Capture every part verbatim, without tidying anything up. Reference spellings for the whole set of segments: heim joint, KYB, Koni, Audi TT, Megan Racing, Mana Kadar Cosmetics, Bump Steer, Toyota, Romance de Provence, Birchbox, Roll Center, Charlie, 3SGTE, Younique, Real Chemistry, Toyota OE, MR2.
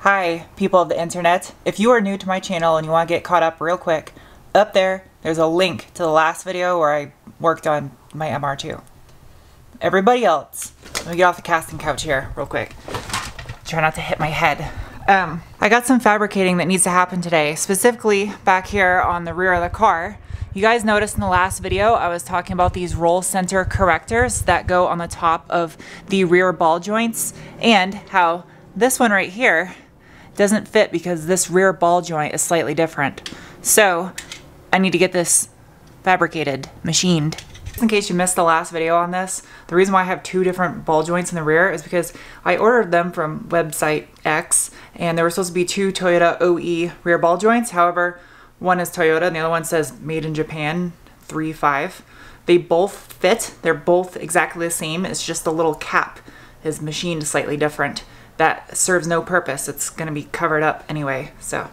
Hi, people of the internet. If you are new to my channel and you want to get caught up real quick, up there, there's a link to the last video where I worked on my M R two. Everybody else, let me get off the casting couch here real quick. Try not to hit my head. Um, I got some fabricating that needs to happen today, specifically back here on the rear of the car. You guys noticed in the last video, I was talking about these roll center correctors that go on the top of the rear ball joints and how this one right here doesn't fit because this rear ball joint is slightly different. So I need to get this fabricated, machined. Just in case you missed the last video on this, the reason why I have two different ball joints in the rear is because I ordered them from website X and there were supposed to be two Toyota O E rear ball joints. However, one is Toyota and the other one says made in Japan three five. They both fit. They're both exactly the same. It's just the little cap is machined slightly different. That serves no purpose. It's gonna be covered up anyway, so.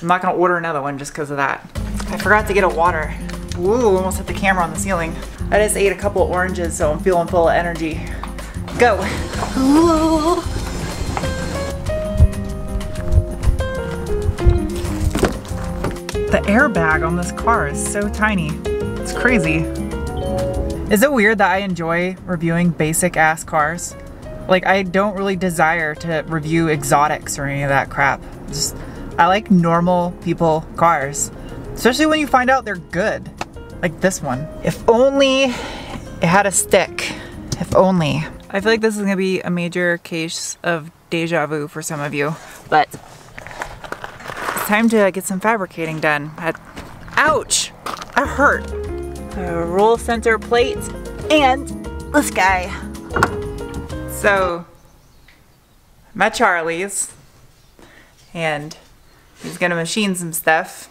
I'm not gonna order another one just because of that. I forgot to get a water. Ooh, almost hit the camera on the ceiling. I just ate a couple of oranges, so I'm feeling full of energy. Go. Ooh. The airbag on this car is so tiny. It's crazy. Is it weird that I enjoy reviewing basic ass cars? Like, I don't really desire to review exotics or any of that crap. Just, I like normal people cars. Especially when you find out they're good. Like this one. If only it had a stick. If only. I feel like this is gonna be a major case of deja vu for some of you. But it's time to get some fabricating done. I, ouch! That hurt. The roll center plate and this guy. So, I'm at Charlie's, and he's gonna machine some stuff,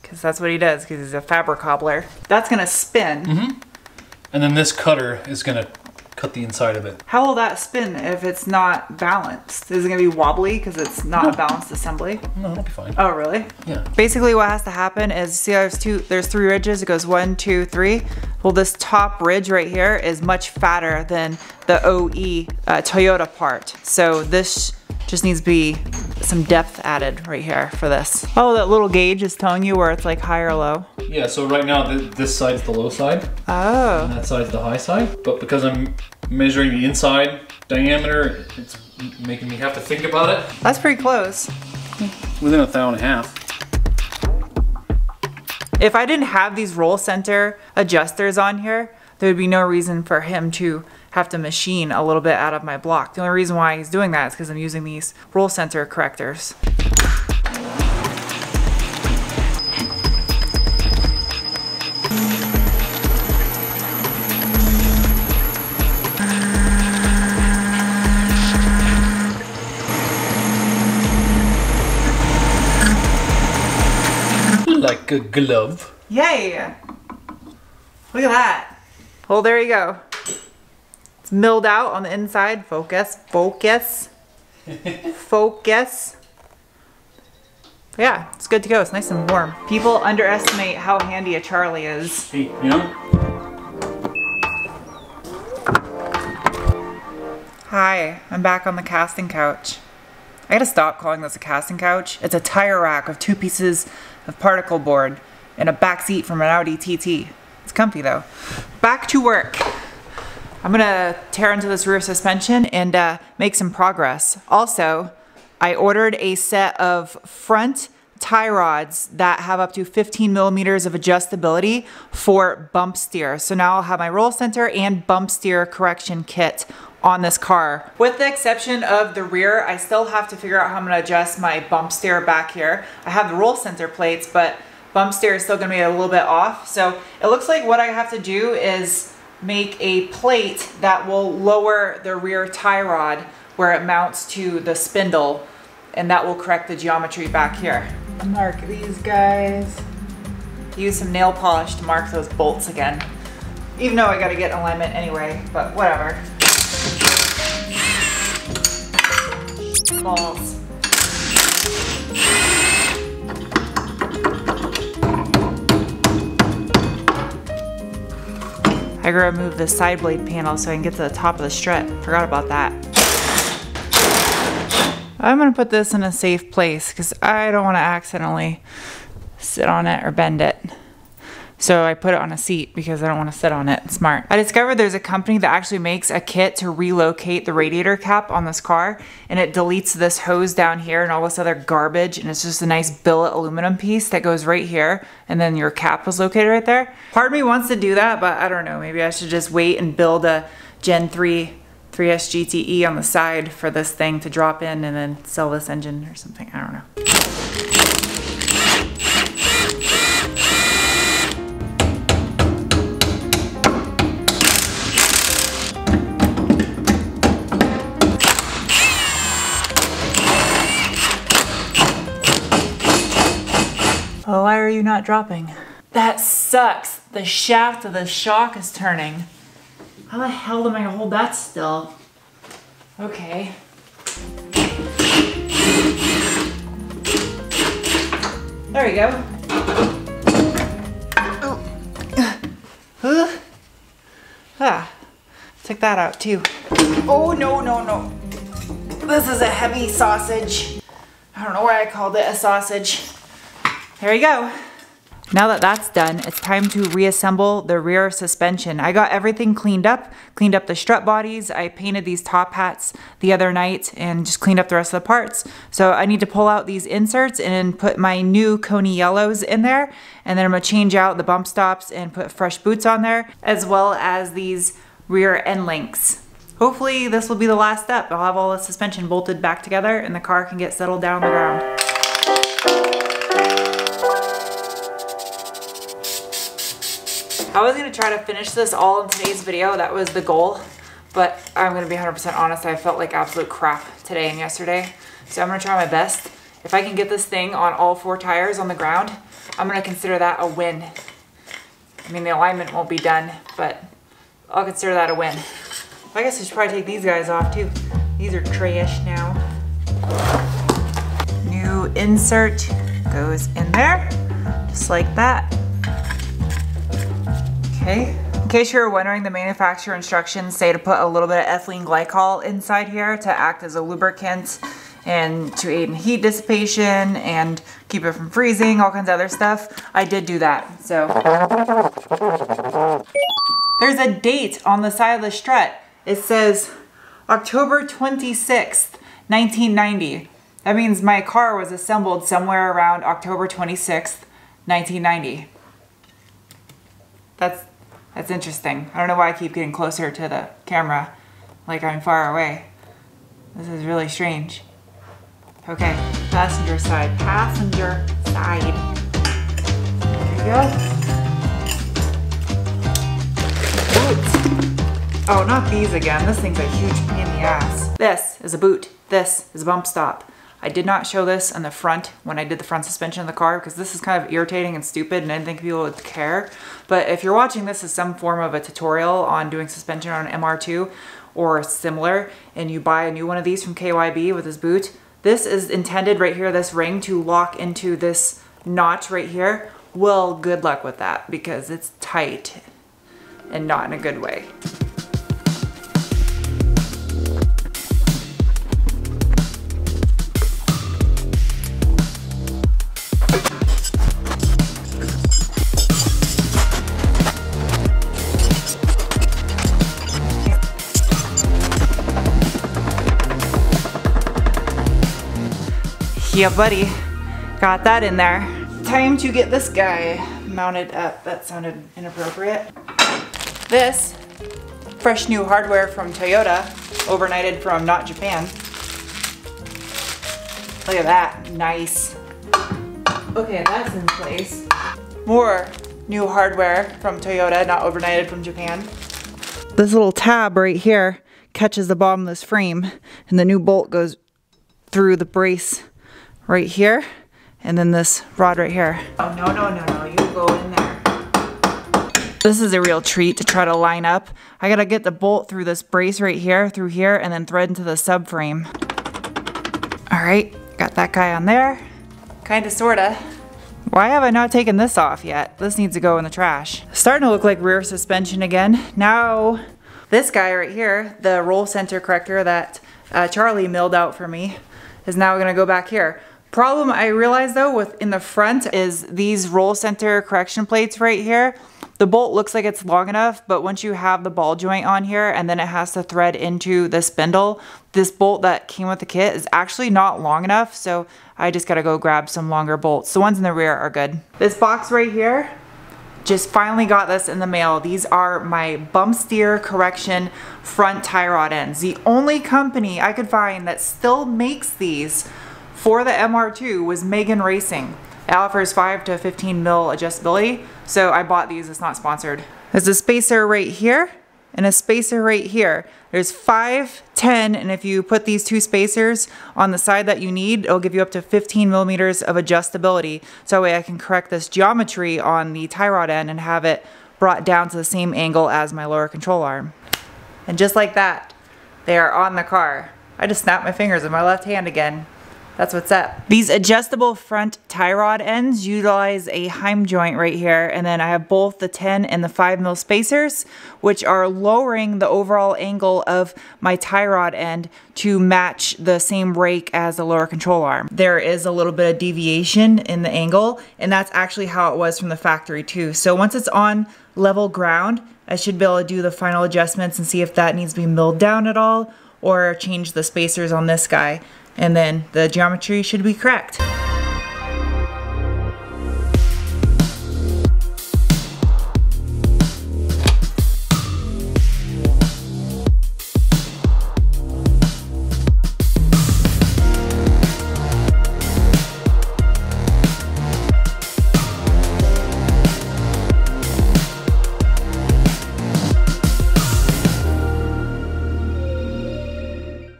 because that's what he does, because he's a fabric cobbler. That's gonna spin. Mm-hmm. And then this cutter is gonna cut the inside of it. How will that spin if it's not balanced? Is it gonna be wobbly, because it's not no. a balanced assembly? No, it'll be fine. Oh, really? Yeah. Basically, what has to happen is, see how there's, two, there's three ridges, it goes one, two, three. Well, this top ridge right here is much fatter than the O E uh, Toyota part. So this just needs to be some depth added right here for this. Oh, that little gauge is telling you where it's like high or low. Yeah, so right now th this side's the low side. Oh. And that side's the high side. But because I'm measuring the inside diameter, it's making me have to think about it. That's pretty close. Within a thou and a half. If I didn't have these roll center adjusters on here, there would be no reason for him to have to machine a little bit out of my block. The only reason why he's doing that is because I'm using these roll center correctors. Like a glove. Yay! Look at that. Well, there you go. It's milled out on the inside. Focus, focus, focus. Yeah, it's good to go. It's nice and warm. People underestimate how handy a Charlie is. Hey, you know? Hi, I'm back on the casting couch. I gotta stop calling this a casting couch. It's a tire rack of two pieces of particle board and a back seat from an Audi T T. It's comfy though. Back to work. I'm gonna tear into this rear suspension and uh, make some progress. Also, I ordered a set of front tie rods that have up to fifteen millimeters of adjustability for bump steer. So now I'll have my roll center and bump steer correction kit on this car. With the exception of the rear, I still have to figure out how I'm gonna adjust my bump steer back here. I have the roll center plates, but bump steer is still gonna be a little bit off. So it looks like what I have to do is make a plate that will lower the rear tie rod where it mounts to the spindle, and that will correct the geometry back here. Mark these guys. Use some nail polish to mark those bolts again. Even though I gotta get alignment anyway, but whatever. Balls. I I gotta remove the side blade panel so I can get to the top of the strut. Forgot about that. I'm gonna put this in a safe place because I don't want to accidentally sit on it or bend it. So I put it on a seat because I don't want to sit on it. It's smart. I discovered there's a company that actually makes a kit to relocate the radiator cap on this car, and it deletes this hose down here and all this other garbage, and it's just a nice billet aluminum piece that goes right here, and then your cap was located right there. Part of me wants to do that, but I don't know. Maybe I should just wait and build a Gen three, three S G T E on the side for this thing to drop in and then sell this engine or something. I don't know. Oh, why are you not dropping? That sucks. The shaft of the shock is turning. How the hell am I gonna hold that still? Okay. There we go. Oh. Ah. Took that out too. Oh no, no, no. This is a heavy sausage. I don't know why I called it a sausage. There you go. Now that that's done, it's time to reassemble the rear suspension. I got everything cleaned up, cleaned up the strut bodies. I painted these top hats the other night and just cleaned up the rest of the parts. So I need to pull out these inserts and put my new Koni yellows in there. And then I'm gonna change out the bump stops and put fresh boots on there, as well as these rear end links. Hopefully this will be the last step. I'll have all the suspension bolted back together and the car can get settled down on the ground. I was gonna try to finish this all in today's video. That was the goal, but I'm gonna be one hundred percent honest. I felt like absolute crap today and yesterday. So I'm gonna try my best. If I can get this thing on all four tires on the ground, I'm gonna consider that a win. I mean, the alignment won't be done, but I'll consider that a win. I guess I should probably take these guys off too. These are trash now. New insert goes in there, just like that. Okay. In case you're wondering, the manufacturer instructions say to put a little bit of ethylene glycol inside here to act as a lubricant and to aid in heat dissipation and keep it from freezing, all kinds of other stuff. I did do that, so. There's a date on the side of the strut. It says October twenty-sixth, nineteen ninety. That means my car was assembled somewhere around October twenty-sixth, nineteen ninety. That's That's interesting. I don't know why I keep getting closer to the camera like I'm far away. This is really strange. Okay, passenger side, passenger side. There you go. Boot. Oh, not these again. This thing's a huge pain in the ass. This is a boot. This is a bump stop. I did not show this on the front when I did the front suspension of the car because this is kind of irritating and stupid and I didn't think people would care. But if you're watching this as some form of a tutorial on doing suspension on an M R two or similar, and you buy a new one of these from K Y B with this boot, this is intended right here, this ring, to lock into this notch right here. Well, good luck with that because it's tight and not in a good way. Yeah, buddy. Got that in there. Time to get this guy mounted up. That sounded inappropriate. This, fresh new hardware from Toyota, overnighted from not Japan. Look at that, nice. Okay, that's in place. More new hardware from Toyota, not overnighted from Japan. This little tab right here catches the bottom of this frame, and the new bolt goes through the brace right here, and then this rod right here. Oh, no, no, no, no, you go in there. This is a real treat to try to line up. I gotta get the bolt through this brace right here, through here, and then thread into the subframe. All right, got that guy on there. Kinda, sorta. Why have I not taken this off yet? This needs to go in the trash. Starting to look like rear suspension again. Now, this guy right here, the roll center corrector that uh, Charlie milled out for me, is now gonna go back here. Problem I realized though with in the front is these roll center correction plates right here. The bolt looks like it's long enough, but once you have the ball joint on here and then it has to thread into the spindle, this bolt that came with the kit is actually not long enough, so I just gotta go grab some longer bolts. The ones in the rear are good. This box right here, just finally got this in the mail. These are my bump steer correction front tie rod ends. The only company I could find that still makes these for the M R two was Megan Racing. It offers five to fifteen mil adjustability, so I bought these, it's not sponsored. There's a spacer right here and a spacer right here. There's five, ten, and if you put these two spacers on the side that you need, it'll give you up to fifteen millimeters of adjustability. So that way I can correct this geometry on the tie rod end and have it brought down to the same angle as my lower control arm. And just like that, they are on the car. I just snapped my fingers in my left hand again. That's what's up. These adjustable front tie rod ends utilize a heim joint right here, and then I have both the ten and the five mil spacers, which are lowering the overall angle of my tie rod end to match the same rake as the lower control arm. There is a little bit of deviation in the angle, and that's actually how it was from the factory too. So once it's on level ground, I should be able to do the final adjustments and see if that needs to be milled down at all or change the spacers on this guy. And then the geometry should be correct.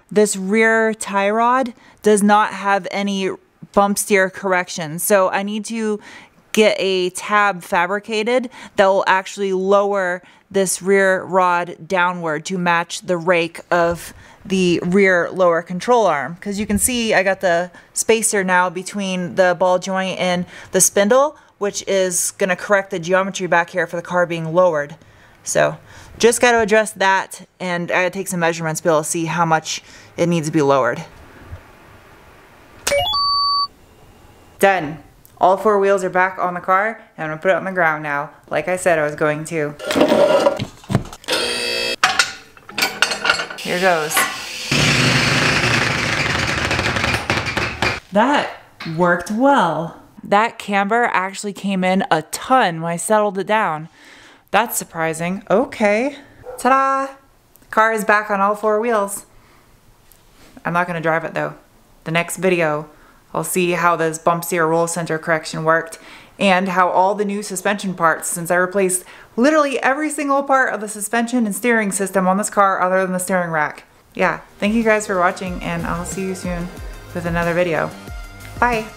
This rear tie rod does not have any bump steer correction. So I need to get a tab fabricated that will actually lower this rear rod downward to match the rake of the rear lower control arm. Because you can see I got the spacer now between the ball joint and the spindle, which is gonna correct the geometry back here for the car being lowered. So just got to address that, and I gotta take some measurements to be able to see how much it needs to be lowered. Done. All four wheels are back on the car, and I'm gonna put it on the ground now, like I said I was going to. Here goes. That worked well. That camber actually came in a ton when I settled it down. That's surprising. Okay. Ta-da! Car is back on all four wheels. I'm not gonna drive it though. The next video, I'll see how this bump steer roll center correction worked and how all the new suspension parts, since I replaced literally every single part of the suspension and steering system on this car other than the steering rack. Yeah, thank you guys for watching, and I'll see you soon with another video. Bye!